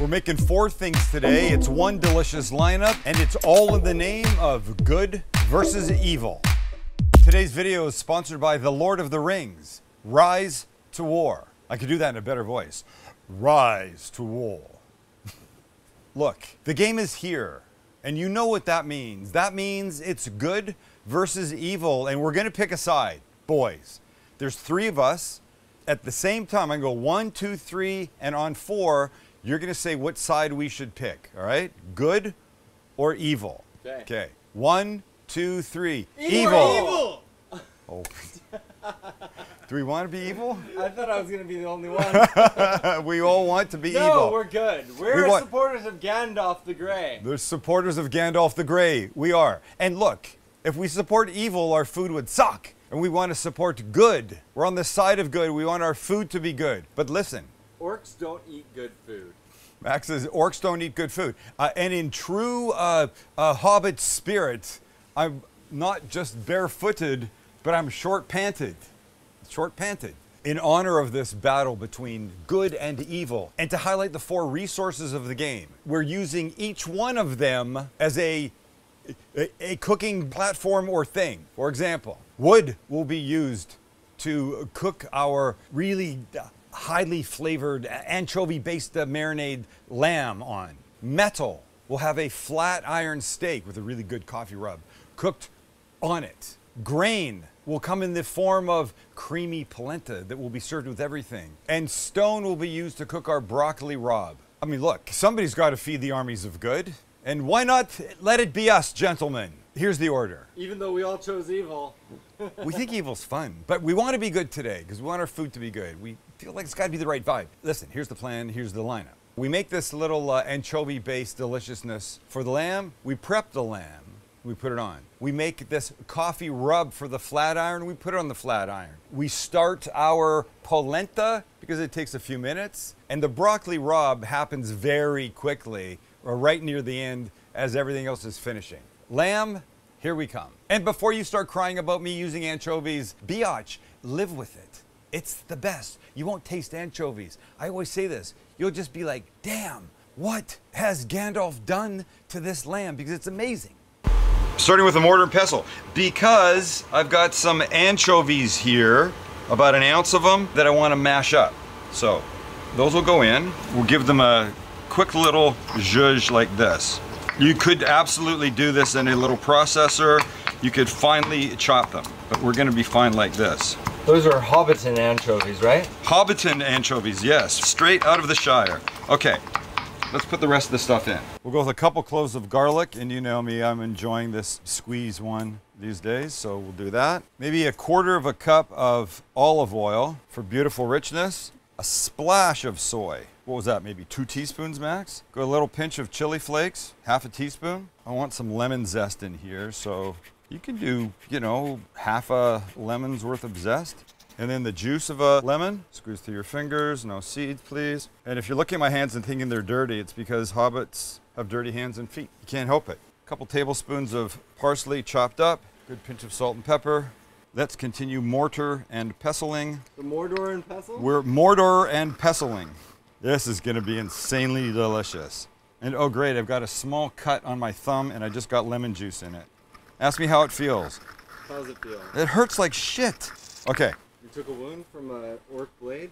We're making four things today. It's one delicious lineup, and it's all in the name of good versus evil. Today's video is sponsored by The Lord of the Rings: Rise to War. I could do that in a better voice. Rise to War. Look, the game is here, and you know what that means. That means it's good versus evil, and we're gonna pick a side, boys. There's three of us. At the same time, I go 1, 2, 3, and on 4, you're gonna say what side we should pick, all right? Good or evil? Okay. 1, 2, 3. Evil! Oh. Do we want to be evil? I thought I was going to be the only one. We all want to be evil. No, we're good. We're supporters of Gandalf the Grey. They're supporters of Gandalf the Grey. We are. And look, if we support evil, our food would suck. And we want to support good. We're on the side of good. We want our food to be good. But listen. Orcs don't eat good food. Max says orcs don't eat good food. And in true Hobbit spirit, I'm not just barefooted, but I'm short-panted. Short-panted in honor of this battle between good and evil, and to highlight the four resources of the game. We're using each one of them as a cooking platform or thing. For example, wood will be used to cook our really highly flavored anchovy-based marinade lamb on. Metal will have a flat iron steak with a really good coffee rub cooked on it. Grain will come in the form of creamy polenta that will be served with everything. And stone will be used to cook our broccoli rabe. I mean, look, somebody's got to feed the armies of good. And why not let it be us, gentlemen? Here's the order. Even though we all chose evil. We think evil's fun, but we want to be good today because we want our food to be good. We feel like it's got to be the right vibe. Listen, here's the plan, here's the lineup. We make this little anchovy-based deliciousness for the lamb. We prep the lamb. We put it on. We make this coffee rub for the flat iron. We put it on the flat iron. We start our polenta because it takes a few minutes. And the broccoli rabe happens very quickly or right near the end as everything else is finishing. Lamb, here we come. And before you start crying about me using anchovies, biatch, live with it. It's the best. You won't taste anchovies. I always say this. You'll just be like, damn, what has Gandalf done to this lamb? Because it's amazing. Starting with a mortar and pestle, because I've got some anchovies here, about an ounce of them, that I want to mash up. So those will go in. We'll give them a quick little zhuzh like this. You could absolutely do this in a little processor. You could finely chop them, but we're going to be fine like this. Those are Hobbiton anchovies, right? Hobbiton anchovies, yes. Straight out of the Shire. Okay. Let's put the rest of the stuff in. We'll go with a couple cloves of garlic, and you know me, I'm enjoying this squeeze one these days, so we'll do that. Maybe a quarter of a cup of olive oil for beautiful richness. A splash of soy. What was that, maybe 2 teaspoons max? Go a little pinch of chili flakes, half a teaspoon. I want some lemon zest in here, so you can do, you know, half a lemon's worth of zest. And then the juice of a lemon, squeeze through your fingers, no seeds, please. And if you're looking at my hands and thinking they're dirty, it's because hobbits have dirty hands and feet. You can't help it. A couple tablespoons of parsley chopped up, good pinch of salt and pepper. Let's continue mortar and pestling. The Mordor and pestle? We're Mordor and pestling. This is gonna be insanely delicious. And oh great, I've got a small cut on my thumb and I just got lemon juice in it. Ask me how it feels. How does it feel? It hurts like shit. Okay. You took a wound from an orc blade?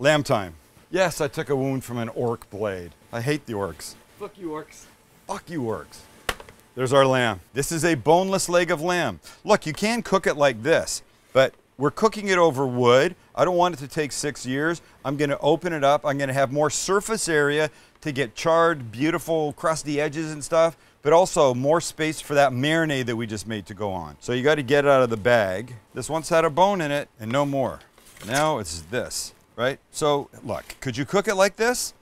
Lamb time. Yes, I took a wound from an orc blade. I hate the orcs. Fuck you, orcs. Fuck you, orcs. There's our lamb. This is a boneless leg of lamb. Look, you can cook it like this, but we're cooking it over wood. I don't want it to take 6 years. I'm gonna open it up. I'm gonna have more surface area to get charred, beautiful, crusty edges and stuff, but also more space for that marinade that we just made to go on. So you gotta get it out of the bag. This once had a bone in it and no more. Now it's this, right? So look, could you cook it like this?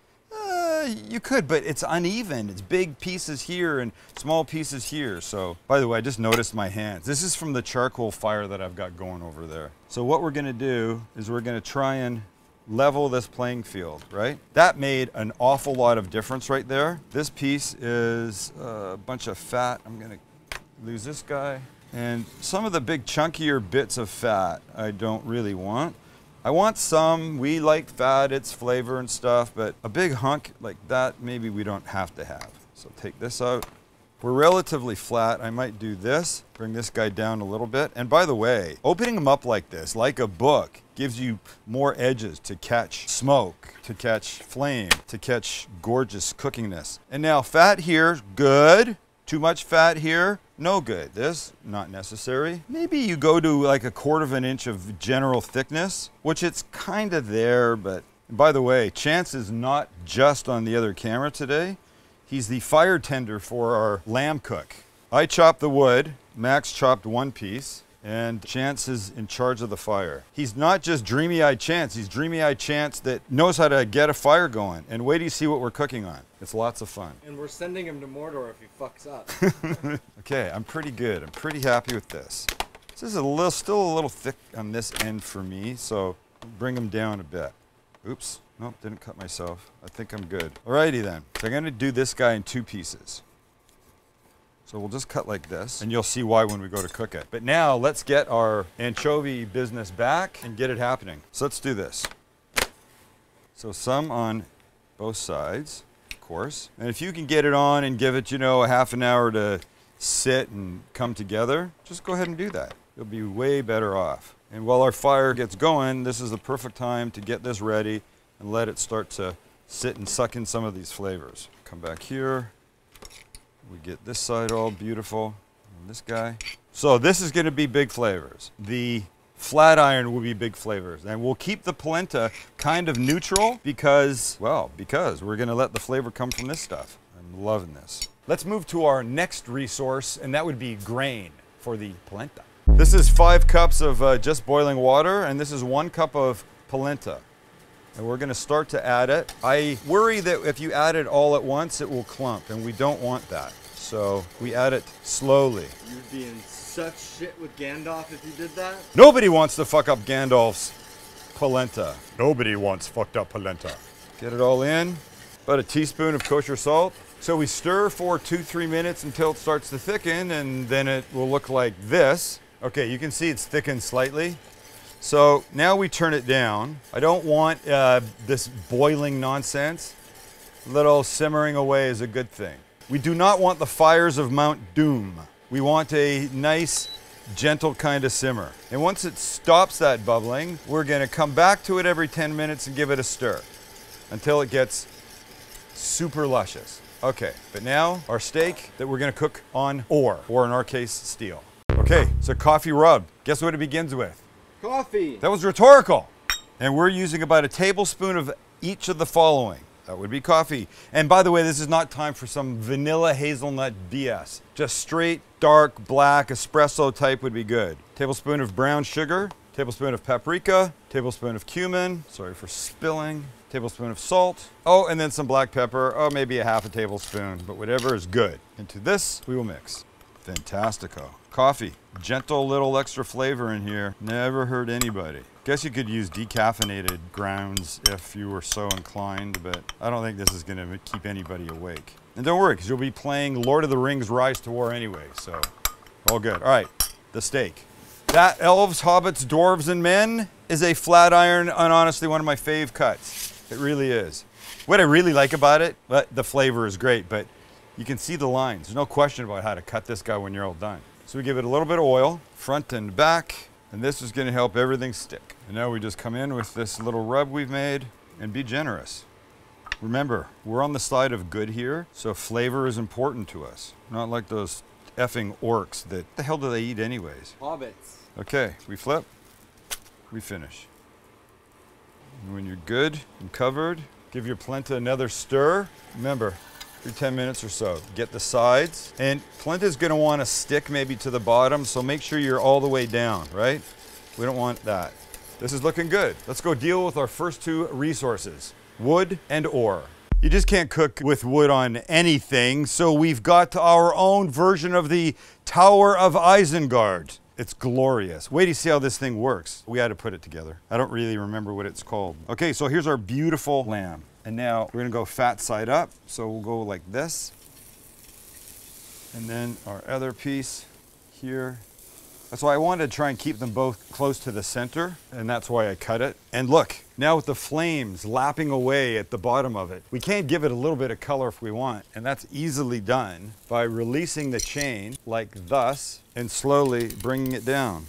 You could, but it's uneven. It's big pieces here and small pieces here. So, by the way, I just noticed my hands. This is from the charcoal fire that I've got going over there. So what we're gonna do is we're gonna try and level this playing field, right? That made an awful lot of difference right there. This piece is a bunch of fat. I'm gonna lose this guy. And some of the big chunkier bits of fat I don't really want. I want some. We like fat, its flavor and stuff, but a big hunk like that, maybe we don't have to have. So take this out. We're relatively flat. I might do this, bring this guy down a little bit. And by the way, opening them up like this, like a book, gives you more edges to catch smoke, to catch flame, to catch gorgeous cookingness. And now fat here, good. Too much fat here, no good. This, not necessary. Maybe you go to like 1/4 inch of general thickness, which it's kind of there, but by the way, Chance is not just on the other camera today. He's the fire tender for our lamb cook. I chopped the wood, Max chopped one piece, and Chance is in charge of the fire. He's not just dreamy-eyed Chance, he's dreamy-eyed Chance that knows how to get a fire going. And wait till you see what we're cooking on. It's lots of fun. And we're sending him to Mordor if he fucks up. Okay, I'm pretty good. I'm pretty happy with this. This is still a little thick on this end for me, so bring him down a bit. Oops, nope, didn't cut myself. I think I'm good. Alrighty then, so I'm gonna do this guy in 2 pieces. So we'll just cut like this, and you'll see why when we go to cook it. But now let's get our anchovy business back and get it happening. So let's do this. So some on both sides, of course. And if you can get it on and give it, you know, a 1/2 hour to sit and come together, just go ahead and do that. You'll be way better off. And while our fire gets going, this is the perfect time to get this ready and let it start to sit and suck in some of these flavors. Come back here. We get this side all beautiful, and this guy. So this is gonna be big flavors. The flat iron will be big flavors, and we'll keep the polenta kind of neutral because, well, because we're gonna let the flavor come from this stuff. I'm loving this. Let's move to our next resource, and that would be grain for the polenta. This is 5 cups of just boiling water, and this is 1 cup of polenta. And we're gonna start to add it. I worry that if you add it all at once, it will clump, and we don't want that. So we add it slowly. You'd be in such shit with Gandalf if you did that. Nobody wants to fuck up Gandalf's polenta. Nobody wants fucked up polenta. Get it all in. About a teaspoon of kosher salt. So we stir for 2-3 minutes until it starts to thicken, and then it will look like this. Okay, you can see it's thickened slightly. So now we turn it down. I don't want this boiling nonsense. A little simmering away is a good thing. We do not want the fires of Mount Doom. We want a nice, gentle kind of simmer. And once it stops that bubbling, we're gonna come back to it every 10 minutes and give it a stir until it gets super luscious. Okay, but now our steak that we're gonna cook on ore, or in our case, steel. Okay, so coffee rub. Guess what it begins with? Coffee. That was rhetorical. And we're using about 1 tablespoon of each of the following. That would be coffee. And by the way, this is not time for some vanilla hazelnut BS. Just straight, dark, black, espresso type would be good. 1 tablespoon of brown sugar, 1 tablespoon of paprika, 1 tablespoon of cumin, sorry for spilling, 1 tablespoon of salt. Oh, and then some black pepper. Oh, maybe 1/2 tablespoon, but whatever is good. Into this, we will mix. Fantastico. Coffee. Gentle little extra flavor in here. Never hurt anybody. Guess you could use decaffeinated grounds if you were so inclined, but I don't think this is gonna keep anybody awake. And don't worry, because you'll be playing Lord of the Rings: Rise to War anyway, so all good. All right, the steak. That elves, hobbits, dwarves, and men is a flat iron, and honestly one of my fave cuts. It really is. What I really like about it, the flavor is great, but you can see the lines. There's no question about how to cut this guy when you're all done. So we give it a little bit of oil, front and back, and this is gonna help everything stick. And now we just come in with this little rub we've made and be generous. Remember, we're on the side of good here, so flavor is important to us. Not like those effing orcs that, the hell do they eat anyways? Hobbits. Okay, we flip, we finish. And when you're good and covered, give your polenta another stir. Remember, for 10 minutes or so. Get the sides, and polenta's gonna wanna stick maybe to the bottom, so make sure you're all the way down, right? We don't want that. This is looking good. Let's go deal with our first 2 resources, wood and ore. You just can't cook with wood on anything, so we've got our own version of the Tower of Isengard. It's glorious. Wait to see how this thing works. We had to put it together. I don't really remember what it's called. Okay, so here's our beautiful lamb. And now we're gonna go fat side up. So we'll go like this. And then our other piece here. So I wanted to try and keep them both close to the center, and that's why I cut it. And look, now with the flames lapping away at the bottom of it, we can give it a little bit of color if we want, and that's easily done by releasing the chain like thus and slowly bringing it down.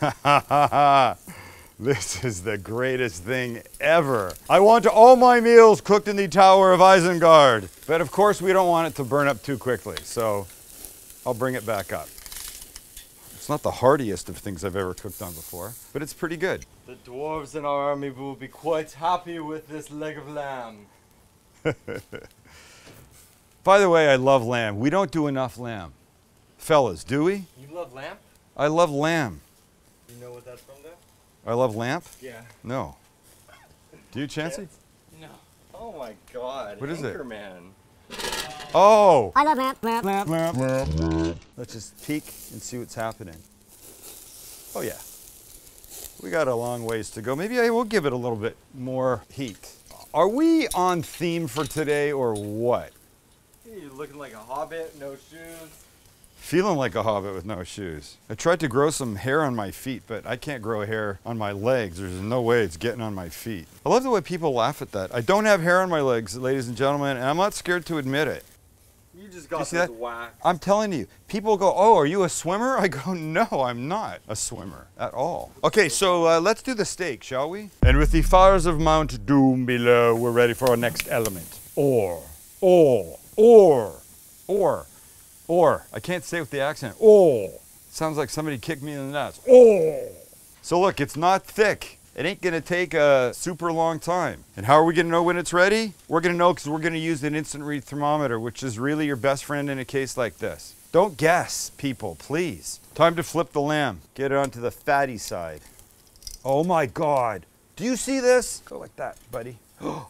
Ha ha ha ha! This is the greatest thing ever. I want all my meals cooked in the Tower of Isengard. But of course we don't want it to burn up too quickly, so I'll bring it back up. It's not the hardiest of things I've ever cooked on before, but it's pretty good. The dwarves in our army will be quite happy with this leg of lamb. By the way, I love lamb. We don't do enough lamb. Fellas, do we? You love lamb? I love lamb. You know what that's from there? I love lamp? Yeah. No. Do you, Chansey? No. Oh my God. What is it? Anchorman. Oh! I love lamp, lamp, lamp, lamp, lamp. Let's just peek and see what's happening. Oh yeah. We got a long ways to go. Maybe I will give it a little bit more heat. Are we on theme for today or what? You're looking like a hobbit, no shoes. Feeling like a hobbit with no shoes. I tried to grow some hair on my feet, but I can't grow hair on my legs. There's no way it's getting on my feet. I love the way people laugh at that. I don't have hair on my legs, ladies and gentlemen, and I'm not scared to admit it. You just got this whack. I'm telling you, people go, oh, are you a swimmer? I go, no, I'm not a swimmer at all. Okay, so let's do the steak, shall we? And with the fires of Mount Doom below, we're ready for our next element. Or, I can't say it with the accent. Oh, sounds like somebody kicked me in the nuts. Oh. So look, it's not thick. It ain't gonna take a super long time. And how are we gonna know when it's ready? We're gonna know because we're gonna use an instant read thermometer, which is really your best friend in a case like this. Don't guess, people, please. Time to flip the lamb. Get it onto the fatty side. Oh my God. Do you see this? Go like that, buddy.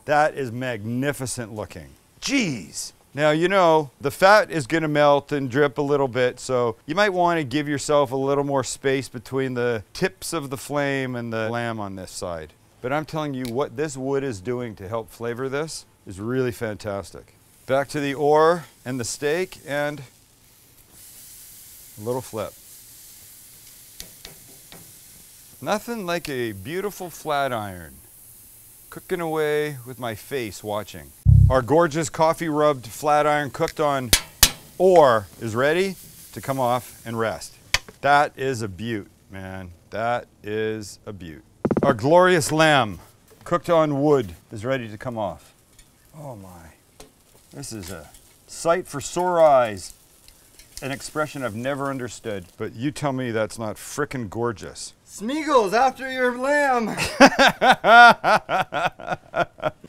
That is magnificent looking. Jeez. Now, you know, the fat is gonna melt and drip a little bit, so you might wanna give yourself a little more space between the tips of the flame and the lamb on this side. But I'm telling you, what this wood is doing to help flavor this is really fantastic. Back to the oar and the steak and a little flip. Nothing like a beautiful flat iron. Cooking away with my face watching. Our gorgeous coffee rubbed flat iron cooked on ore is ready to come off and rest. That is a beaut, man. That is a beaut. Our glorious lamb cooked on wood is ready to come off. Oh my, this is a sight for sore eyes. An expression I've never understood, but you tell me that's not frickin' gorgeous. Smeagol's after your lamb!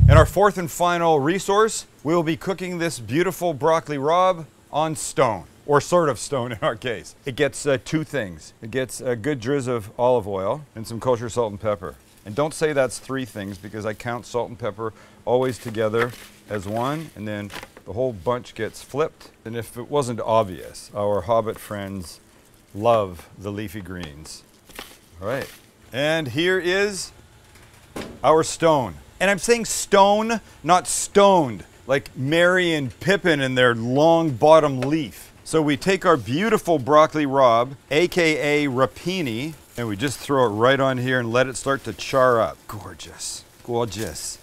And our fourth and final resource, we will be cooking this beautiful broccoli rabe on stone, or sort of stone in our case. It gets two things. It gets a good drizz of olive oil and some kosher salt and pepper. And don't say that's three things because I count salt and pepper always together as one, and then the whole bunch gets flipped. And if it wasn't obvious, our hobbit friends love the leafy greens. All right, and here is our stone. And I'm saying stone, not stoned, like Merry and Pippin in their Long Bottom Leaf. So we take our beautiful broccoli rabe, AKA rapini, and we just throw it right on here and let it start to char up. Gorgeous, gorgeous.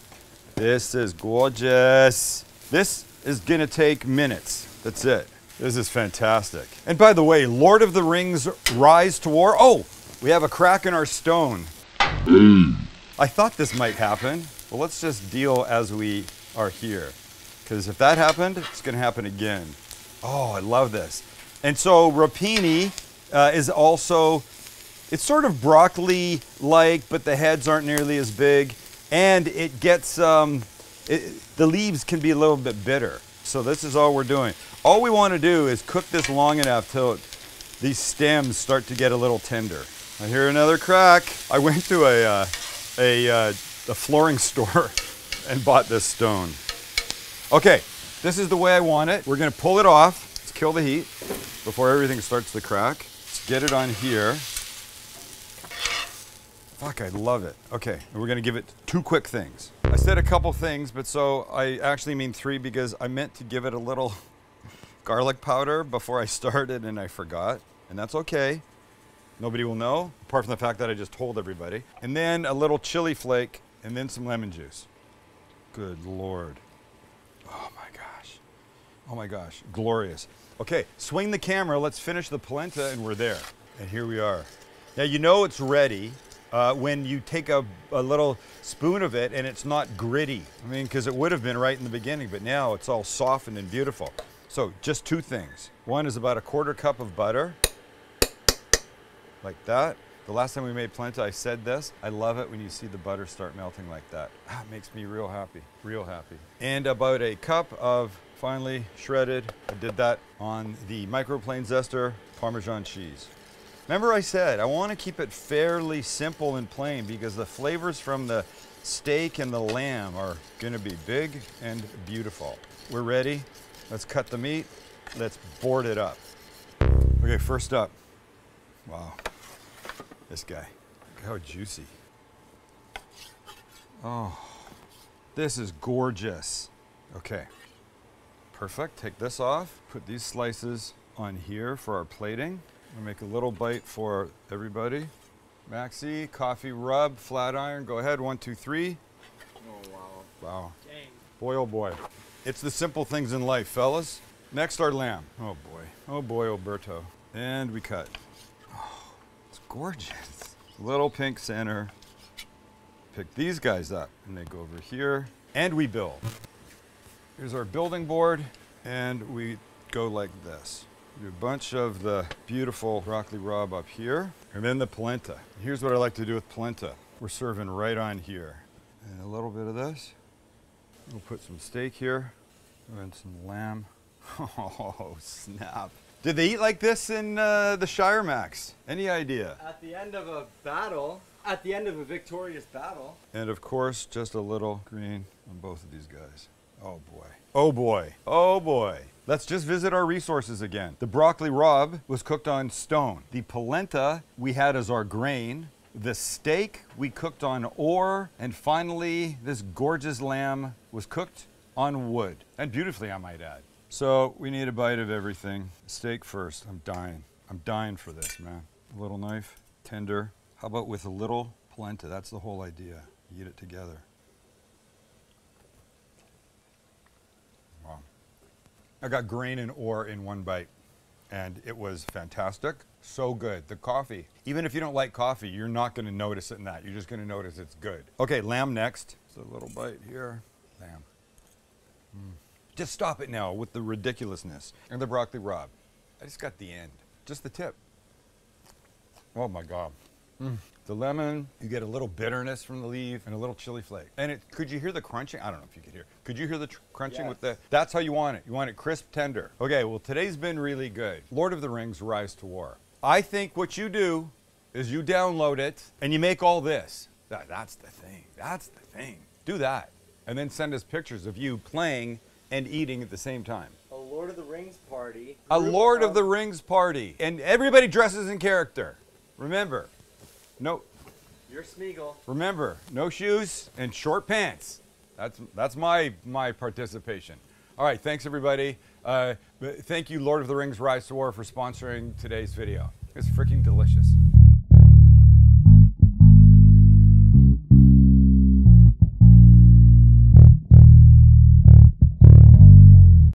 This is gorgeous. This is gonna take minutes. That's it. This is fantastic. And by the way, Lord of the Rings: Rise to War. Oh, we have a crack in our stone. I thought this might happen. Well, let's just deal as we are here. Because if that happened, it's gonna happen again. Oh, I love this. And so rapini is also, it's sort of broccoli-like, but the heads aren't nearly as big. And it gets, the leaves can be a little bit bitter. So this is all we're doing. All we want to do is cook this long enough till these stems start to get a little tender. I hear another crack. I went to a flooring store and bought this stone. Okay, this is the way I want it. We're gonna pull it off. Let's kill the heat before everything starts to crack. Let's get it on here. Fuck, I love it. Okay, and we're gonna give it two quick things. I said a couple things, but so I actually mean three because I meant to give it a little garlic powder before I started and I forgot, and that's okay. Nobody will know, apart from the fact that I just told everybody. And then a little chili flake, and then some lemon juice. Good Lord. Oh my gosh. Oh my gosh, glorious. Okay, swing the camera, let's finish the polenta, and we're there. And here we are. Now you know it's ready when you take a little spoon of it and it's not gritty. I mean, because it would have been right in the beginning, but now it's all softened and beautiful. So just two things. One is about a quarter cup of butter, like that. The last time we made polenta, I said this. I love it when you see the butter start melting like that. Ah, it makes me real happy, real happy. And about a cup of finely shredded, I did that on the microplane zester, Parmesan cheese. Remember I said, I want to keep it fairly simple and plain because the flavors from the steak and the lamb are gonna be big and beautiful. We're ready. Let's cut the meat. Let's board it up. Okay, first up. Wow. This guy, look how juicy. Oh, this is gorgeous. Okay, perfect, take this off. Put these slices on here for our plating. We'll make a little bite for everybody. Maxi, coffee rub, flat iron, go ahead, 1, 2, 3. Oh, wow. Wow. Dang. Boy, oh boy. It's the simple things in life, fellas. Next, our lamb. Oh boy, oh boy, Alberto. And we cut. Gorgeous. Little pink center. Pick these guys up and they go over here and we build. Here's our building board and we go like this. We do a bunch of the beautiful broccoli rabe up here and then the polenta. Here's what I like to do with polenta. We're serving right on here. And a little bit of this. We'll put some steak here and some lamb. Oh, snap. Did they eat like this in the Shire, Max? Any idea? At the end of a battle, at the end of a victorious battle. And of course, just a little green on both of these guys. Oh boy. Oh boy. Oh boy. Let's just visit our resources again. The broccoli rabe was cooked on stone. The polenta we had as our grain. The steak we cooked on ore. And finally, this gorgeous lamb was cooked on wood. And beautifully, I might add. So we need a bite of everything. Steak first, I'm dying. I'm dying for this, man. A little knife, tender. How about with a little polenta? That's the whole idea. You eat it together. Wow. I got grain and ore in one bite, and it was fantastic. So good. The coffee. Even if you don't like coffee, you're not gonna notice it in that. You're just gonna notice it's good. Okay, lamb next. It's a little bite here. Lamb. Mm. Just stop it now with the ridiculousness. And the broccoli rabe. I just got the end, just the tip. Oh my God. Mm. The lemon, you get a little bitterness from the leaf and a little chili flake. And it, could you hear the crunching? I don't know if you could hear. Could you hear the crunching? Yes. With the, that's how you want it crisp, tender. Okay, well today's been really good. Lord of the Rings: Rise to War. I think what you do is you download it and you make all this. That's the thing, that's the thing. Do that. And then send us pictures of you playing and eating at the same time. A Lord of the Rings party. A Lord of the Rings party. And everybody dresses in character. Remember, no. You're Smeagol. Remember, no shoes and short pants. That's my participation. All right, thanks everybody. Thank you Lord of the Rings: Rise to War for sponsoring today's video. It's freaking delicious.